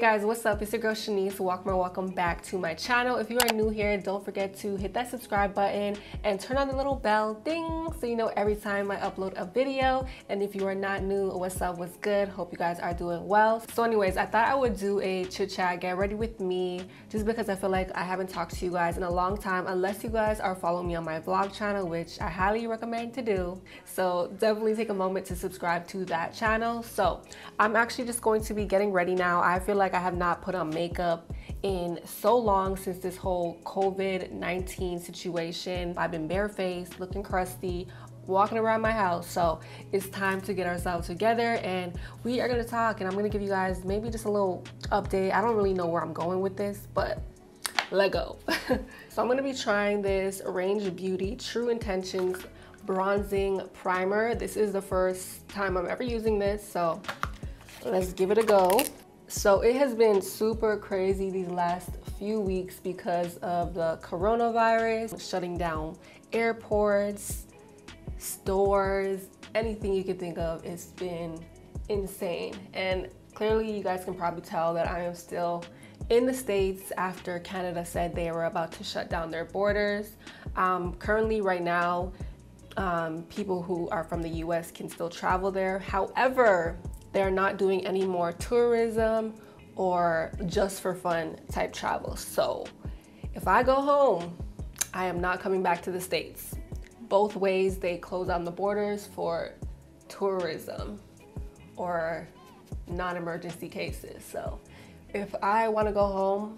guys, what's up? It's your girl Shanice Walker. Welcome back to my channel. If you are new here, don't forget to hit that subscribe button and turn on the little bell ding so you know every time I upload a video. And if you are not new, what's up? What's good? Hope you guys are doing well. So anyways, I thought I would do a chit chat, get ready with me, just because I feel like I haven't talked to you guys in a long time, unless you guys are following me on my vlog channel, which I highly recommend to do. So definitely take a moment to subscribe to that channel. So I'm actually just going to be getting ready now. I feel like I have not put on makeup in so long since this whole COVID-19 situation. I've been barefaced, looking crusty, walking around my house. So it's time to get ourselves together, and we are gonna talk, and I'm gonna give you guys maybe just a little update. I don't really know where I'm going with this, but let go. So I'm gonna be trying this Range Beauty True Intentions Bronzing Primer. This is the first time I'm ever using this, so let's give it a go. So it has been super crazy these last few weeks because of the coronavirus, shutting down airports, stores, anything you could think of. It's been insane. And clearly you guys can probably tell that I am still in the States after Canada said they were about to shut down their borders. Currently right now, people who are from the US can still travel there. However, they're not doing any more tourism or just for fun type travel. So if I go home, I am not coming back to the States. Both ways, they close down the borders for tourism or non-emergency cases. So if I want to go home,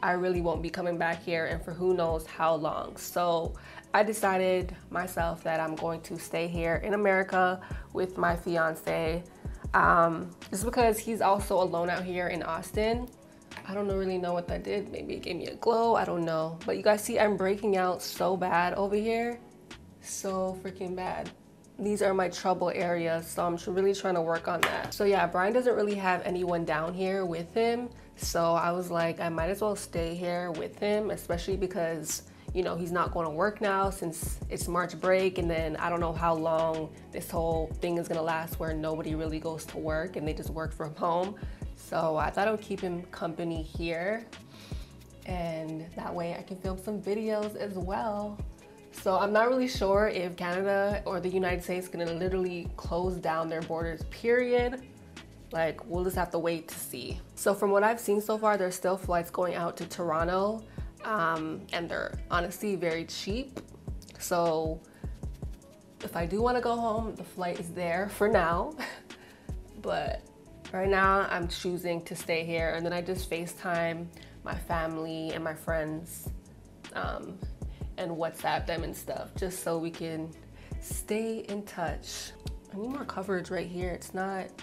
I really won't be coming back here, and for who knows how long. So I decided myself that I'm going to stay here in America with my fiance, just because he's also alone out here in Austin. I don't really know what that did. Maybe it gave me a glow, I don't know. But you guys see, I'm breaking out so bad over here, so freaking bad. These are my trouble areas, so I'm really trying to work on that. So yeah, Brian doesn't really have anyone down here with him, so I was like, I might as well stay here with him, especially because, you know, he's not going to work now since it's March break, and then I don't know how long this whole thing is going to last where nobody really goes to work and they just work from home. So I thought I would keep him company here, and that way I can film some videos as well. So I'm not really sure if Canada or the United States is gonna literally close down their borders, period. Like, we'll just have to wait to see. So from what I've seen so far, there's still flights going out to Toronto, and they're honestly very cheap. So if I do wanna go home, the flight is there for now. But right now I'm choosing to stay here, and then I just FaceTime my family and my friends, and WhatsApp them and stuff, just so we can stay in touch. I need more coverage right here. It's not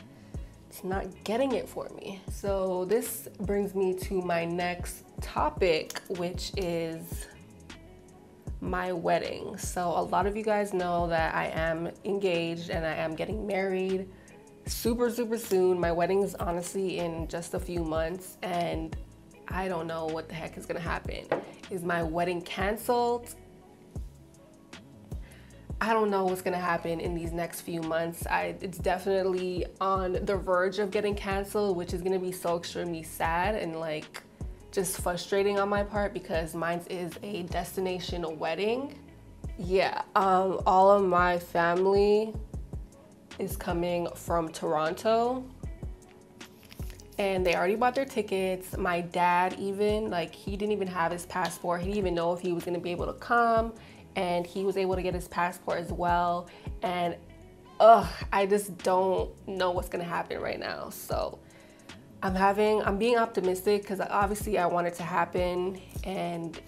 getting it for me. So this brings me to my next topic, which is my wedding. So a lot of you guys know that I am engaged and I am getting married super, super soon. My wedding is honestly in just a few months, and I don't know what the heck is gonna happen. Is my wedding canceled? I don't know what's gonna happen in these next few months. It's definitely on the verge of getting canceled, which is gonna be so extremely sad and like just frustrating on my part, because mine is a destination wedding. Yeah, all of my family is coming from Toronto, and they already bought their tickets. My dad even, like, he didn't even have his passport. He didn't even know if he was gonna be able to come, and he was able to get his passport as well. And I just don't know what's gonna happen right now. So I'm being optimistic, because obviously I want it to happen and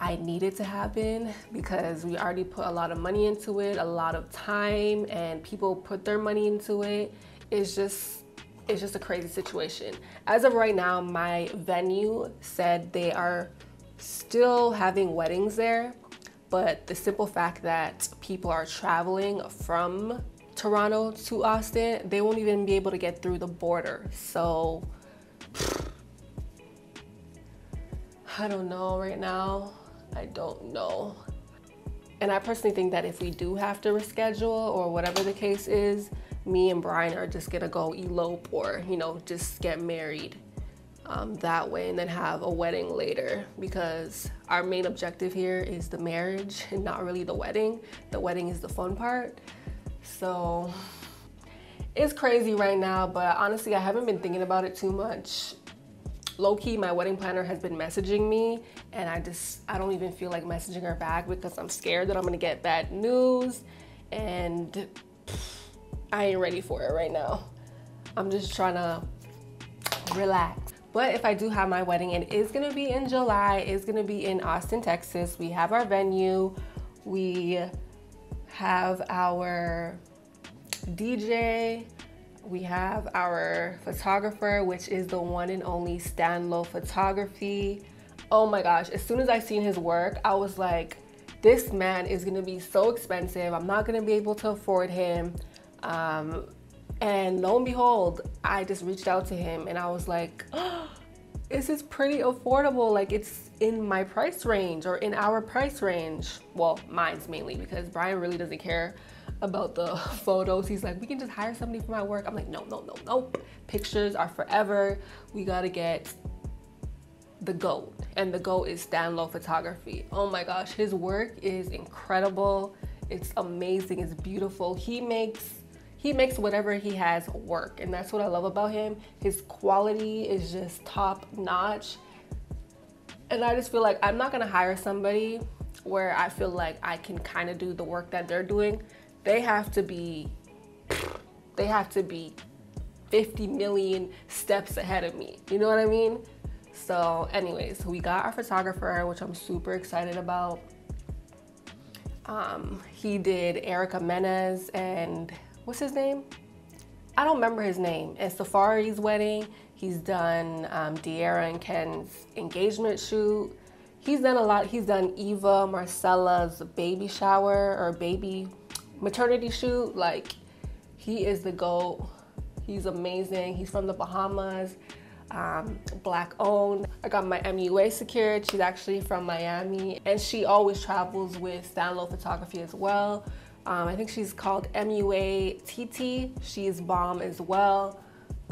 I need it to happen, because we already put a lot of money into it, a lot of time, and people put their money into it. It's just a crazy situation. As of right now, my venue said they are still having weddings there, but the simple fact that people are traveling from Toronto to Austin, they won't even be able to get through the border. So I don't know right now. I don't know. And I personally think that if we do have to reschedule or whatever the case is, me and Brian are just gonna go elope or, you know, just get married that way and then have a wedding later, because our main objective here is the marriage and not really the wedding. The wedding is the fun part. So it's crazy right now, but honestly, I haven't been thinking about it too much. Low-key, my wedding planner has been messaging me, and I don't even feel like messaging her back because I'm scared that I'm gonna get bad news, and I ain't ready for it right now. I'm just trying to relax. But if I do have my wedding, it is gonna be in July. It's gonna be in Austin, Texas. We have our venue. We have our DJ. We have our photographer, which is the one and only Stanlo Photography. Oh my gosh, as soon as I seen his work, I was like, this man is gonna be so expensive. I'm not gonna be able to afford him. And lo and behold, I just reached out to him and I was like, oh, this is pretty affordable. Like, it's in my price range or in our price range. Well, mine's mainly, because Brian really doesn't care about the photos. He's like, we can just hire somebody for my work. I'm like, no, no, no, no. Pictures are forever. We gotta get the GOAT, and the GOAT is Stanlo Photography. Oh my gosh, his work is incredible. It's amazing, it's beautiful. He makes whatever he has work, and that's what I love about him. His quality is just top notch, and I just feel like I'm not gonna hire somebody where I feel like I can kind of do the work that they're doing. They have to be 50 million steps ahead of me. You know what I mean? So anyways, we got our photographer, which I'm super excited about. He did Erica Menez and what's his name? I don't remember his name. At Safari's wedding, he's done De'Ara and Ken's engagement shoot. He's done a lot. He's done Eva Marcella's baby shower or baby maternity shoot. Like, he is the GOAT. He's amazing. He's from the Bahamas, black owned. I got my MUA secured. She's actually from Miami, and she always travels with Stanlo Photography as well. I think she's called MUA TT. She is bomb as well.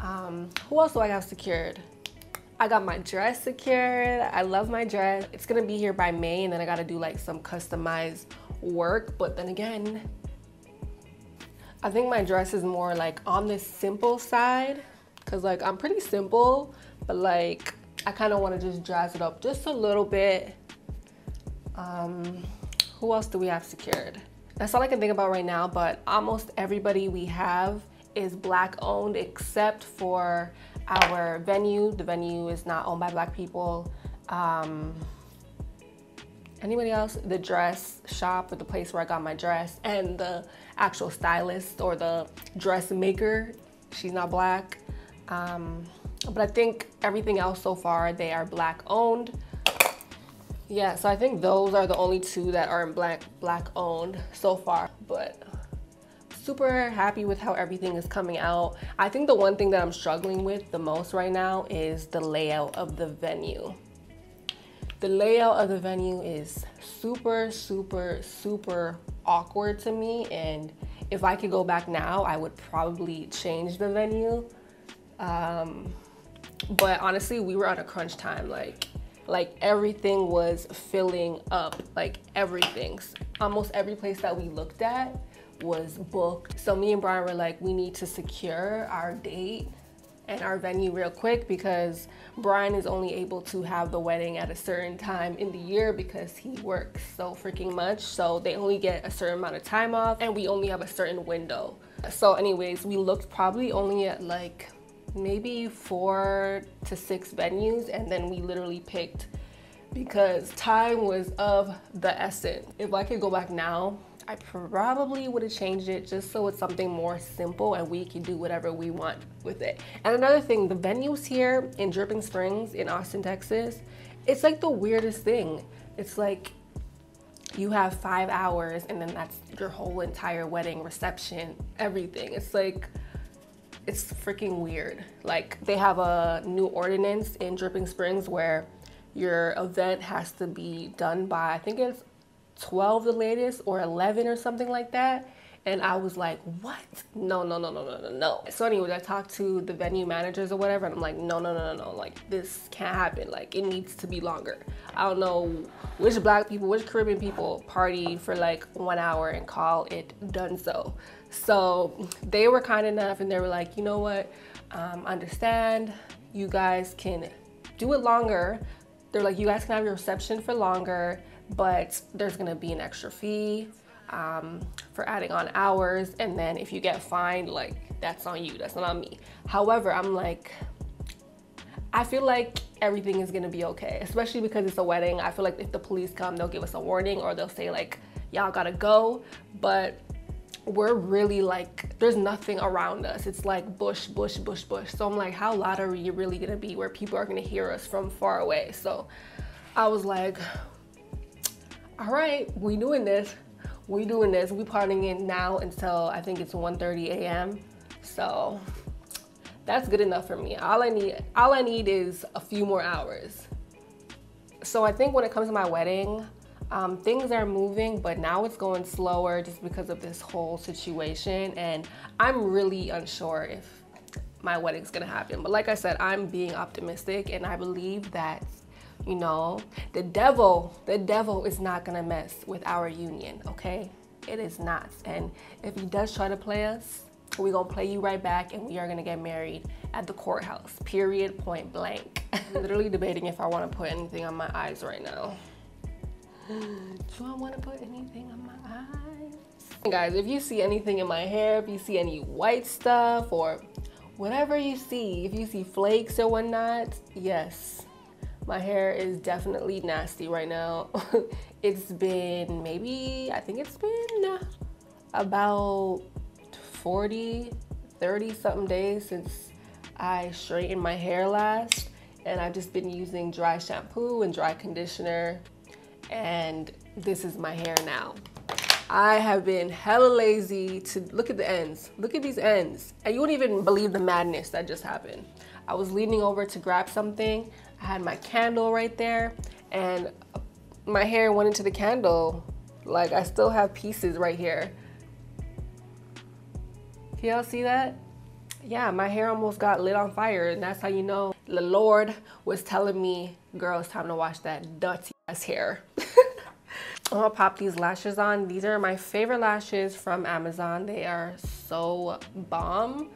Who else do I have secured? I got my dress secured. I love my dress. It's gonna be here by May, and then I gotta do like some customized work. But then again, I think my dress is more like on the simple side, because like I'm pretty simple, but like I kind of want to just jazz it up just a little bit. Who else do we have secured? That's all I can think about right now, but almost everybody we have is black owned, except for our venue. The venue is not owned by black people. Anybody else? The dress shop, or the place where I got my dress, and the actual stylist or the dressmaker, she's not black. But I think everything else so far, they are black owned. Yeah, so I think those are the only two that are black owned so far. But super happy with how everything is coming out. I think the one thing that I'm struggling with the most right now is the layout of the venue. The layout of the venue is super, super, super awkward to me, and if I could go back now, I would probably change the venue. But honestly, we were on a crunch time. Like everything was filling up, like everything. Almost every place that we looked at was booked. So me and Brian were like, we need to secure our date and our venue real quick, because Brian is only able to have the wedding at a certain time in the year because he works so freaking much. So they only get a certain amount of time off, and we only have a certain window. So anyways, we looked probably only at like maybe 4 to 6 venues, and then we literally picked because time was of the essence. If I could go back now, I probably would have changed it just so it's something more simple and we can do whatever we want with it. And another thing, the venues here in Dripping Springs in Austin, Texas, it's like the weirdest thing. It's like you have 5 hours, and then that's your whole entire wedding, reception, everything. It's like, it's freaking weird. Like, they have a new ordinance in Dripping Springs where your event has to be done by, I think it's 12 the latest, or 11 or something like that, And I was like, what? No. So anyway, I talked to the venue managers or whatever, and I'm like, no. Like, this can't happen. Like, it needs to be longer. I don't know which black people, which Caribbean people party for like 1 hour and call it done so. So they were kind enough, and they were like, you know what? Understand, you guys can do it longer. They're like, you guys can have your reception for longer, but there's gonna be an extra fee for adding on hours, and then if you get fined, like, that's on you, that's not on me. However, I'm like, I feel like everything is gonna be okay, especially because it's a wedding. I feel like if the police come, they'll give us a warning, or they'll say like, y'all gotta go. But we're really like, there's nothing around us. It's like bush. So I'm like, how loud are you really gonna be where people are gonna hear us from far away? So I was like, all right, we doing this. We partying in now until I think it's 1:30 a.m. So that's good enough for me. All I need is a few more hours. So I think when it comes to my wedding, things are moving, but now it's going slower just because of this whole situation, and I'm really unsure if my wedding's gonna happen. But like I said, I'm being optimistic, and I believe that, you know, the devil is not gonna mess with our union, okay? It is not. And if he does try to play us, we're gonna play you right back, and we are gonna get married at the courthouse, period, point blank. I'm literally debating if I want to put anything on my eyes right now. Do I want to put anything on my eyes? Guys, if you see anything in my hair, if you see any white stuff or whatever you see, if you see flakes or whatnot, yes, my hair is definitely nasty right now. It's been maybe, I think it's been about 30 something days since I straightened my hair last, and I've just been using dry shampoo and dry conditioner. And this is my hair now. I have been hella lazy to look at the ends. Look at these ends. And you wouldn't even believe the madness that just happened. I was leaning over to grab something. I had my candle right there, and my hair went into the candle. Like, I still have pieces right here. Can y'all see that? Yeah, my hair almost got lit on fire, and that's how you know the Lord was telling me, girl, it's time to wash that dirty ass hair. I'm gonna pop these lashes on. These are my favorite lashes from Amazon. They are so bomb.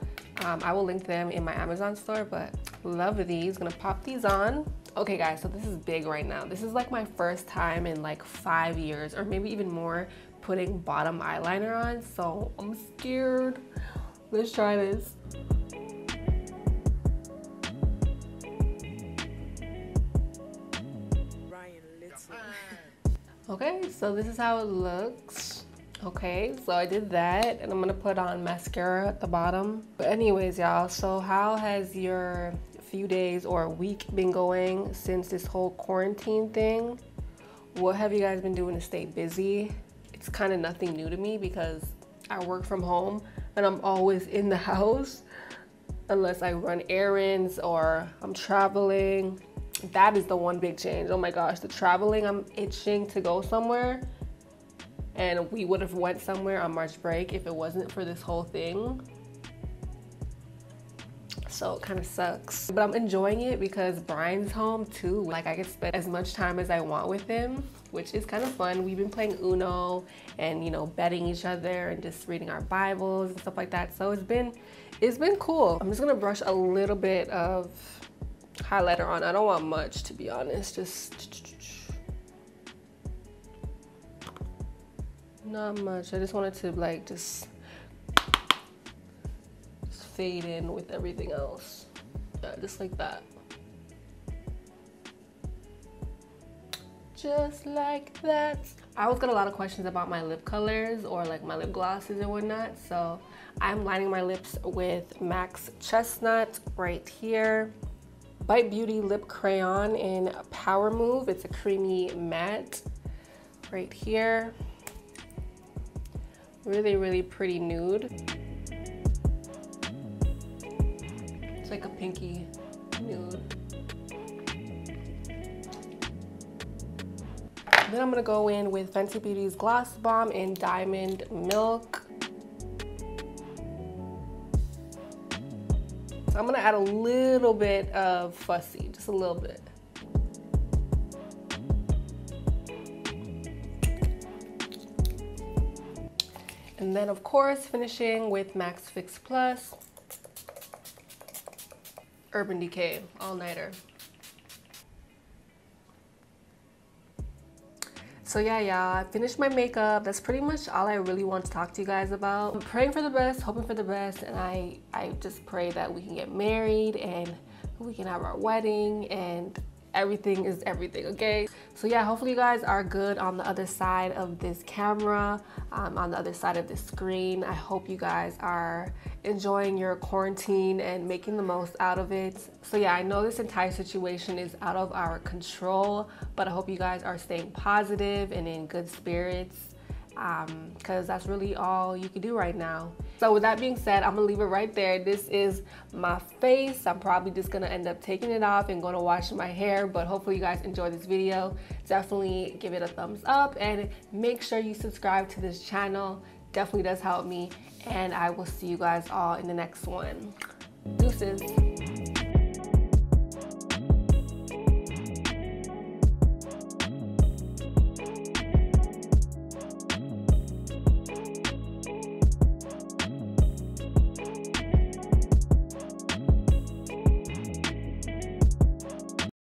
I will link them in my Amazon store, but love these. Gonna pop these on. Okay guys, so this is big right now. This is like my first time in like 5 years or maybe even more putting bottom eyeliner on, so I'm scared. Let's try this. Okay, so this is how it looks. Okay, so I did that, and I'm gonna put on mascara at the bottom. But anyways, y'all, so how has your few days or week been going since this whole quarantine thing? What have you guys been doing to stay busy? It's kind of nothing new to me because I work from home and I'm always in the house unless I run errands or I'm traveling. That is the one big change. Oh my gosh, the traveling, I'm itching to go somewhere, and we would have went somewhere on March break if it wasn't for this whole thing. So it kind of sucks, but I'm enjoying it because Brian's home too. Like, I could spend as much time as I want with him, which is kind of fun. We've been playing Uno and, you know, betting each other and just reading our Bibles and stuff like that. So it's been cool. I'm just gonna brush a little bit of highlighter on. I don't want much, to be honest. Just not much. I just wanted to like just fade in with everything else. Yeah, just like that. Just like that. I always get a lot of questions about my lip colors or like my lip glosses and whatnot. So I'm lining my lips with Max Chestnut right here. Bite Beauty Lip Crayon in Power Move. It's a creamy matte right here. Really, really pretty nude. It's like a pinky nude. Then I'm gonna go in with Fenty Beauty's Gloss Bomb in Diamond Milk. I'm gonna add a little bit of fussy, just a little bit. And then of course, finishing with Max Fix Plus, Urban Decay All-Nighter. So yeah, I finished my makeup. That's pretty much all I really want to talk to you guys about. I'm praying for the best, hoping for the best, and I just pray that we can get married and we can have our wedding and everything is everything, okay? So yeah, hopefully you guys are good on the other side of this camera, on the other side of this screen. I hope you guys are enjoying your quarantine and making the most out of it. So yeah, I know this entire situation is out of our control, but I hope you guys are staying positive and in good spirits, because that's really all you can do right now. So with that being said, I'm gonna leave it right there. This is my face. I'm probably just gonna end up taking it off and gonna wash my hair, but hopefully you guys enjoyed this video. Definitely give it a thumbs up and make sure you subscribe to this channel. Definitely does help me, and I will see you guys all in the next one. Deuces.